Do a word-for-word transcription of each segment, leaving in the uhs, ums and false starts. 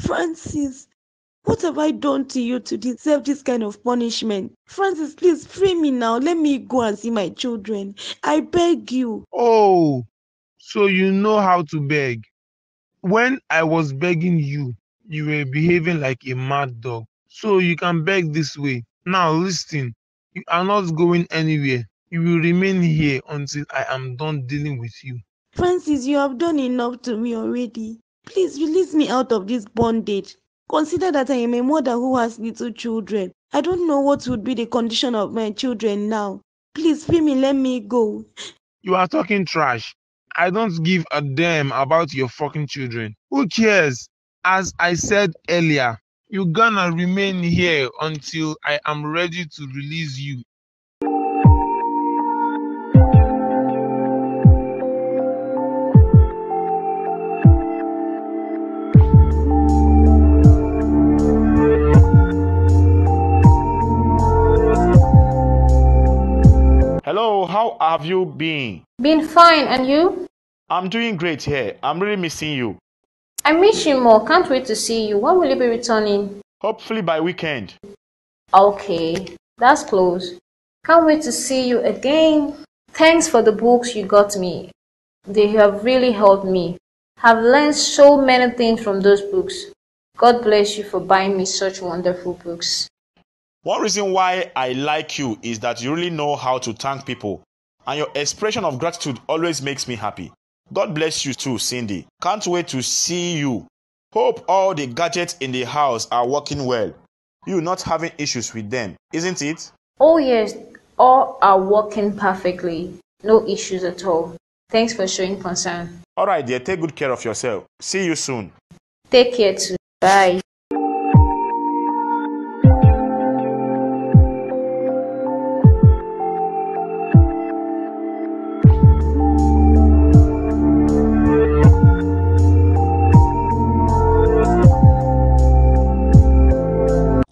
Francis, what have I done to you to deserve this kind of punishment? Francis, please free me now. Let me go and see my children. I beg you. Oh, so you know how to beg. When I was begging you, you were behaving like a mad dog. So you can beg this way. Now listen, you are not going anywhere. You will remain here until I am done dealing with you. Francis, you have done enough to me already. Please release me out of this bondage. Consider that I am a mother who has little children. I don't know what would be the condition of my children now. Please free me, let me go. You are talking trash. I don't give a damn about your fucking children. Who cares? As I said earlier, you're gonna remain here until I am ready to release you. Hello, how have you been? Been fine, and you? I'm doing great here. I'm really missing you. I miss you more. Can't wait to see you. When will you be returning? Hopefully by weekend. Okay, that's close. Can't wait to see you again. Thanks for the books you got me. They have really helped me. I've learned so many things from those books. God bless you for buying me such wonderful books. One reason why I like you is that you really know how to thank people, and your expression of gratitude always makes me happy. God bless you too, Cindy. Can't wait to see you. Hope all the gadgets in the house are working well. You're not having issues with them, isn't it? Oh yes, all are working perfectly. No issues at all. Thanks for showing concern. All right, dear, take good care of yourself. See you soon. Take care too. Bye.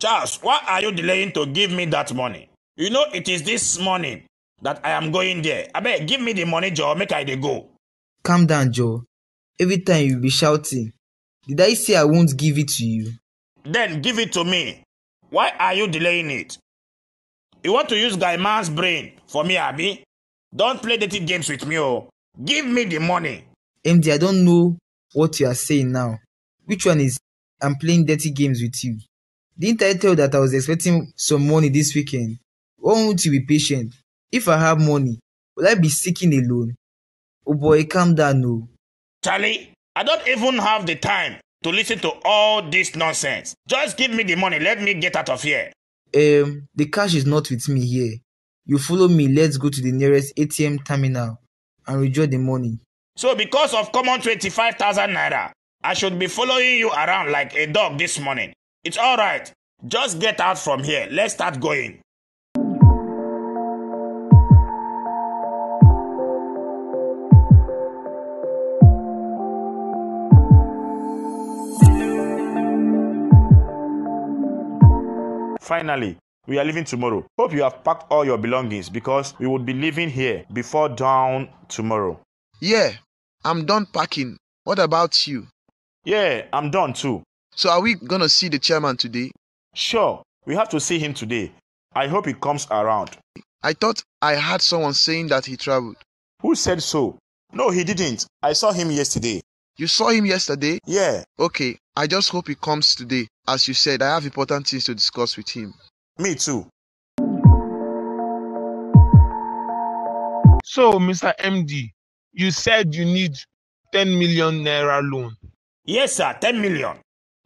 Charles, why are you delaying to give me that money? You know it is this morning that I am going there. Abeg, give me the money, Joe, make I dey go. Calm down, Joe. Every time you be shouting. Did I say I won't give it to you? Then give it to me. Why are you delaying it? You want to use Guy Man's brain for me, Abi? Don't play dirty games with me, oh. Give me the money. M D, I don't know what you are saying now. Which one is I'm playing dirty games with you? Didn't I tell you that I was expecting some money this weekend? Why won't you be patient? If I have money, will I be seeking a loan? Oh boy, calm down, no. Charlie, I don't even have the time to listen to all this nonsense. Just give me the money. Let me get out of here. Um, the cash is not with me here. You follow me. Let's go to the nearest A T M terminal and withdraw the money. So because of common twenty-five thousand naira, I should be following you around like a dog this morning. It's all right. Just get out from here. Let's start going. Finally, we are leaving tomorrow. Hope you have packed all your belongings because we would be leaving here before dawn tomorrow. Yeah, I'm done packing. What about you? Yeah, I'm done too. So are we going to see the chairman today? Sure, we have to see him today. I hope he comes around. I thought I heard someone saying that he traveled. Who said so? No, he didn't. I saw him yesterday. You saw him yesterday? Yeah. Okay, I just hope he comes today. As you said, I have important things to discuss with him. Me too. So, Mister M D, you said you need ten million naira loan. Yes, sir, ten million.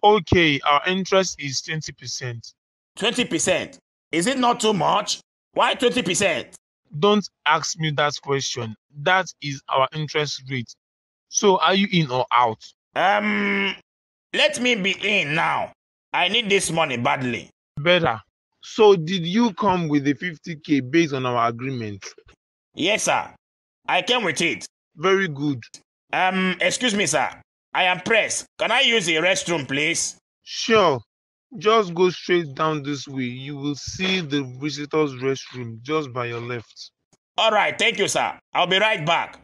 Okay, our interest is twenty percent. twenty percent? Is it not too much? Why twenty percent? Don't ask me that question. That is our interest rate. So are you in or out? Um, let me be in now. I need this money badly. Better. So did you come with the fifty K based on our agreement? Yes, sir. I came with it. Very good. Um, excuse me, sir. I am pressed. Can I use the restroom, please? Sure. Just go straight down this way. You will see the visitors' restroom just by your left. All right, thank you, sir. I'll be right back.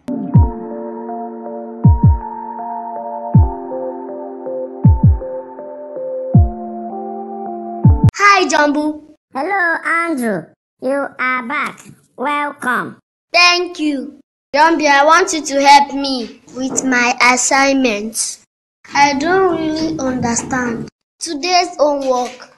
Hi, Jumbo. Hello, Andrew. You are back. Welcome. Thank you. Jumbo, I want you to help me with my assignments. I don't really understand today's homework.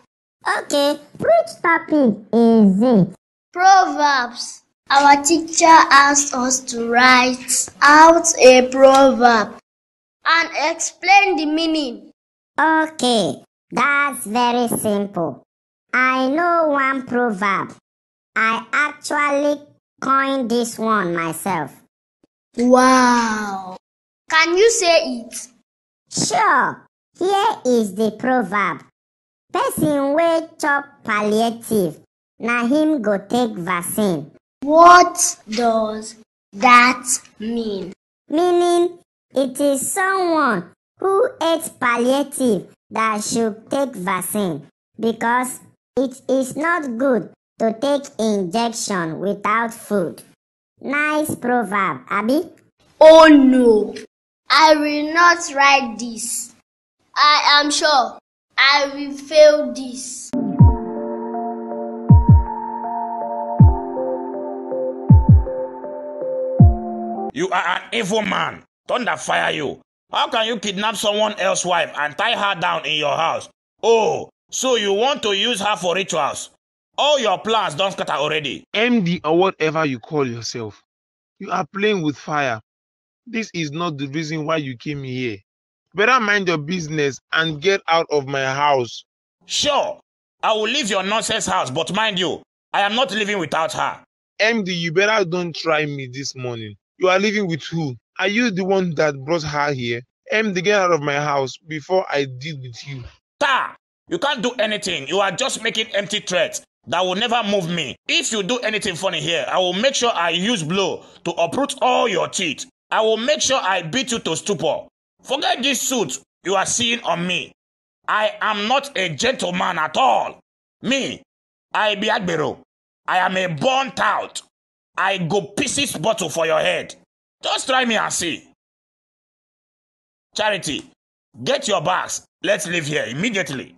Okay, which topic is it? Proverbs. Our teacher asked us to write out a proverb and explain the meaning. Okay, that's very simple. I know one proverb. I actually coined this one myself. Wow! Can you say it? Sure. Here is the proverb. Person wey chop palliative, na him go take vaccine. What does that mean? Meaning, it is someone who ate palliative that should take vaccine because it is not good to take injection without food. Nice proverb, Abby. Oh no! I will not write this. I am sure I will fail this. You are an evil man. Thunder fire you. How can you kidnap someone else's wife and tie her down in your house? Oh, so you want to use her for rituals. All your plans don't scatter already. M D or whatever you call yourself. You are playing with fire. This is not the reason why you came here. Better mind your business and get out of my house. Sure, I will leave your nonsense house, but mind you, I am not living without her. M D, you better don't try me this morning. You are living with who? Are you the one that brought her here? M D, get out of my house before I deal with you. Ta! You can't do anything. You are just making empty threats that will never move me. If you do anything funny here, I will make sure I use blow to uproot all your teeth. I will make sure I beat you to stupor. Forget this suit you are seeing on me. I am not a gentleman at all. Me, I be Agbero. I am a burnt out. I go pieces bottle for your head. Just try me and see. Charity, get your bags. Let's leave here immediately.